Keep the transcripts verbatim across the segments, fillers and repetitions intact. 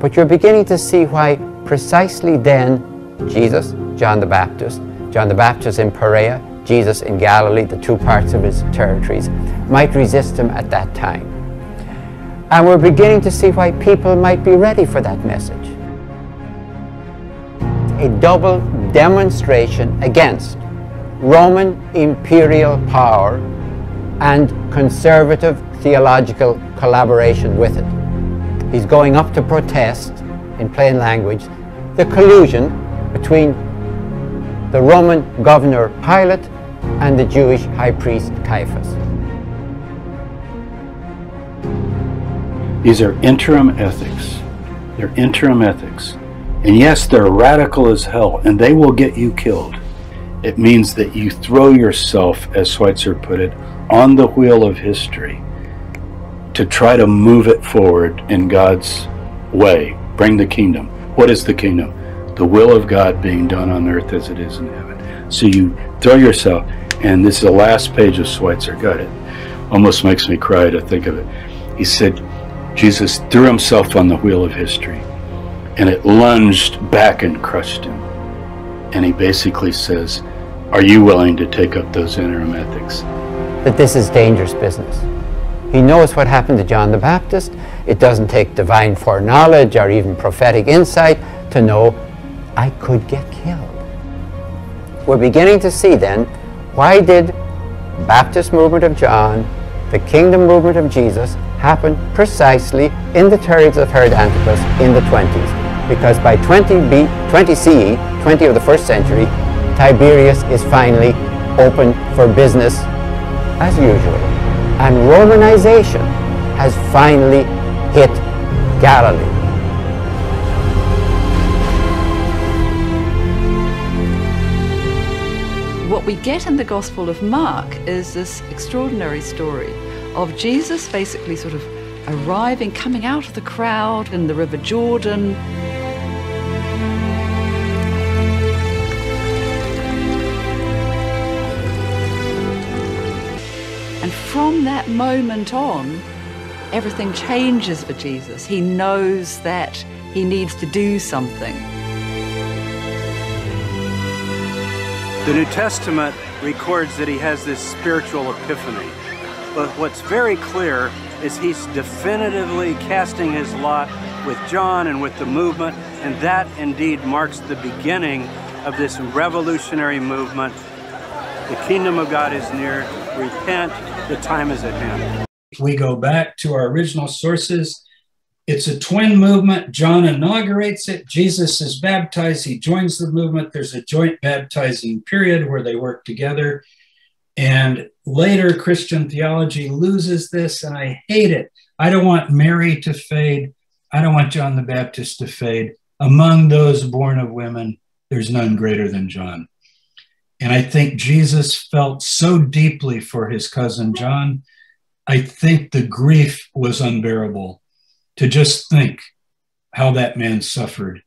But you're beginning to see why precisely then Jesus, John the Baptist, John the Baptist in Perea, Jesus in Galilee, the two parts of his territories, might resist him at that time. And we're beginning to see why people might be ready for that message. A double demonstration against Roman imperial power and conservative theological collaboration with it. He's going up to protest, in plain language, the collusion between the Roman governor Pilate and the Jewish high priest Caiaphas. These are interim ethics. They're interim ethics. And yes, they're radical as hell, and they will get you killed. It means that you throw yourself, as Schweitzer put it, on the wheel of history to try to move it forward in God's way. Bring the kingdom. What is the kingdom? The will of God being done on earth as it is in heaven. So you throw yourself, and this is the last page of Schweitzer. God, it almost makes me cry to think of it. He said, Jesus threw himself on the wheel of history, and it lunged back and crushed him. And he basically says, are you willing to take up those interim ethics? That this is dangerous business. He knows what happened to John the Baptist. It doesn't take divine foreknowledge or even prophetic insight to know I could get killed. We're beginning to see then, why did the Baptist movement of John, the kingdom movement of Jesus, happen precisely in the territories of Herod Antipas in the twenties. Because by twenty B, twenty C E, twenty of the first century, Tiberius is finally open for business as usual. And Romanization has finally hit Galilee. What we get in the Gospel of Mark is this extraordinary story of Jesus basically sort of arriving, coming out of the crowd in the River Jordan. And from that moment on, everything changes for Jesus. He knows that he needs to do something. The New Testament records that he has this spiritual epiphany, but what's very clear is he's definitively casting his lot with John and with the movement, and that indeed marks the beginning of this revolutionary movement. The kingdom of God is near, repent, the time is at hand. If we go back to our original sources, it's a twin movement. John inaugurates it. Jesus is baptized. He joins the movement. There's a joint baptizing period where they work together. And later, Christian theology loses this, and I hate it. I don't want Mary to fade. I don't want John the Baptist to fade. Among those born of women, there's none greater than John. And I think Jesus felt so deeply for his cousin John. I think the grief was unbearable. To just think how that man suffered.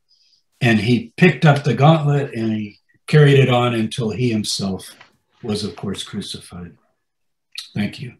And he picked up the gauntlet and he carried it on until he himself was, of course, crucified. Thank you.